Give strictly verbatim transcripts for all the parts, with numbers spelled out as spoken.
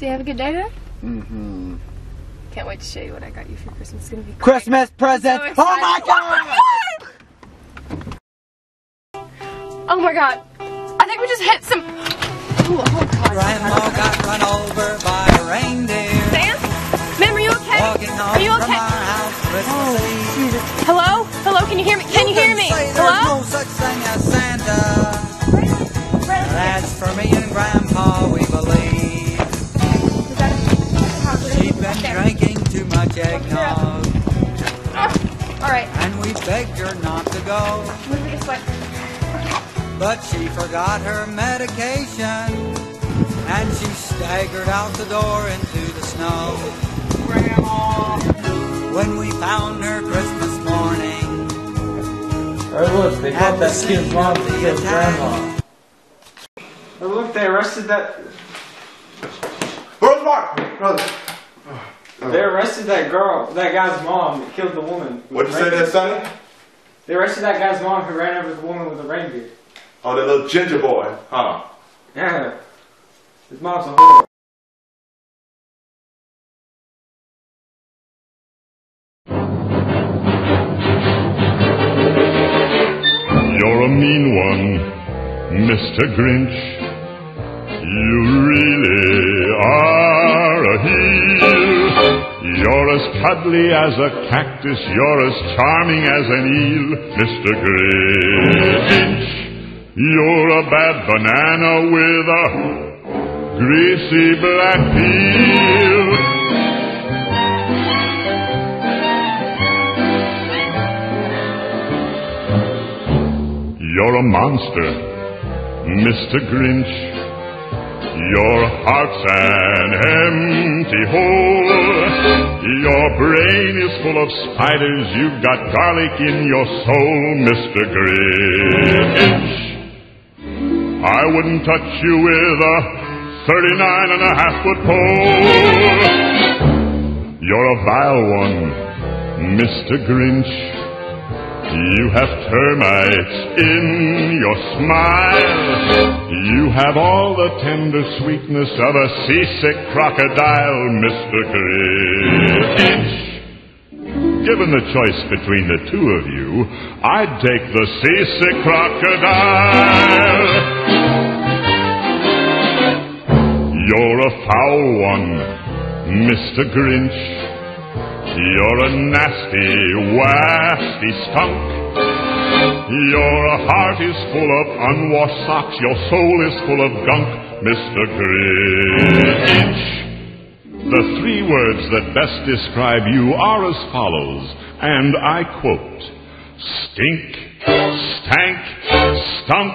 So you have a good day then? Mm-hmm. Can't wait to show you what I got you for Christmas. It's gonna be great. Christmas present! So oh my god! Oh my god! I think we just hit some. Ooh, oh god! Grandma got run over by a reindeer. Sam, Ma'am, are you okay? Are you okay? Oh, Jesus. Hello? Hello? Can you hear me? Can you, you can hear me? Hello? No such thing as Santa. Really? Really? That's for me and Grandpa. We believe. Drinking too much eggnog. Uh, Alright. And we begged her not to go. Move it this way. Okay. But she forgot her medication. And she staggered out the door into the snow. Grandma. When we found her Christmas morning. Oh look, they brought that kid's mom to kill Grandma. Oh look, they arrested that... Where's Mark? Brother. Oh. They arrested that girl, that guy's mom that killed the woman. What'd you say that Sunday? They arrested that guy's mom who ran over the woman with a reindeer. Oh, that little ginger boy, huh? Yeah. His mom's a whore. You're a mean one, Mister Grinch. You really are a heel. You're as cuddly as a cactus, you're as charming as an eel, Mister Grinch. You're a bad banana with a greasy black peel. You're a monster, Mister Grinch. Your heart's an empty hole. Your brain is full of spiders. You've got garlic in your soul, Mister Grinch. I wouldn't touch you with a thirty-nine and a half foot pole. You're a vile one, Mister Grinch. You have termites in your smile. You have all the tender sweetness of a seasick crocodile, Mister Grinch. Given the choice between the two of you, I'd take the seasick crocodile. You're a foul one, Mister Grinch. You're a nasty, wasty skunk. Your heart is full of unwashed socks. Your soul is full of gunk, Mister Grinch. The three words that best describe you are as follows, and I quote, stink, stank, stunk.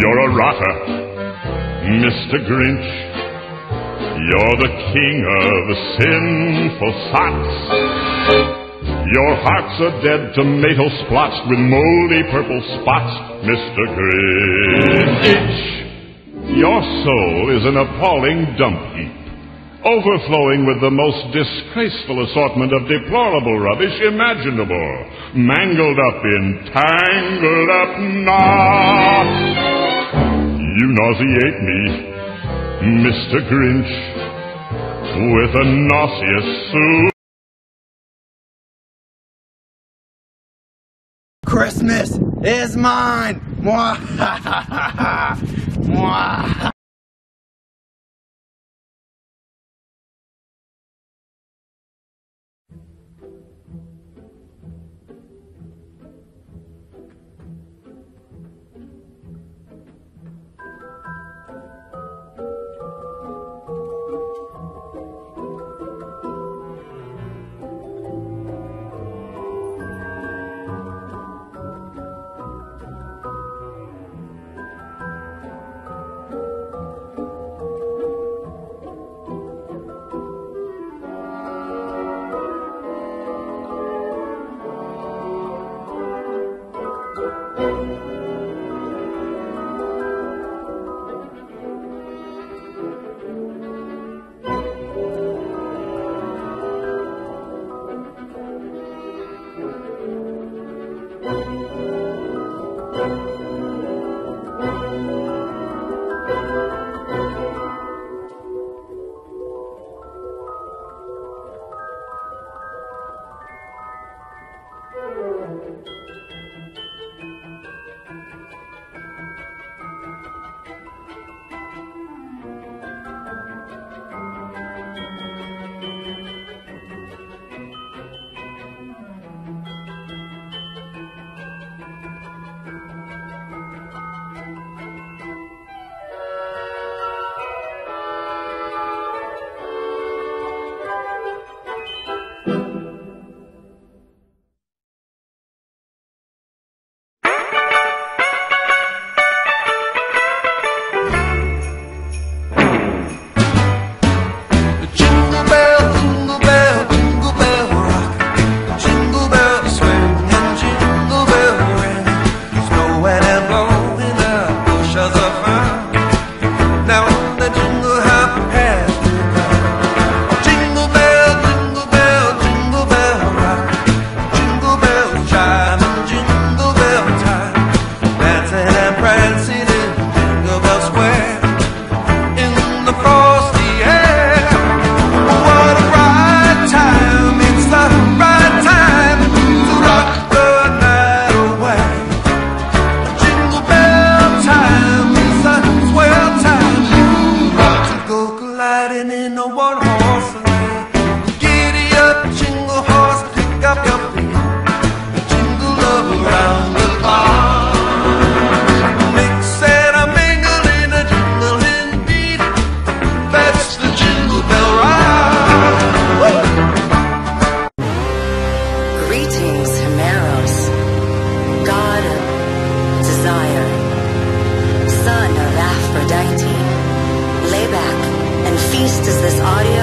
You're a rotter, Mister Grinch. You're the king of sinful socks. Your heart's a dead tomato splotch with moldy purple spots, Mister Grinch. Your soul is an appalling dump heap, overflowing with the most disgraceful assortment of deplorable rubbish imaginable, mangled up in tangled up knots. You nauseate me, Mister Grinch, with a nauseous soup. Christmas is mine! Mwah! Mwah! dancing in Tinkerbell Square in the frosty air. What a bright time, it's the right time to rock the night away. Jingle bell time, it's the swell time to go colliding in a one-horse sleigh. Giddy up, jingle horse, pick up your feet, jingle up around the bar. Son of Aphrodite, lay back and feast as this audio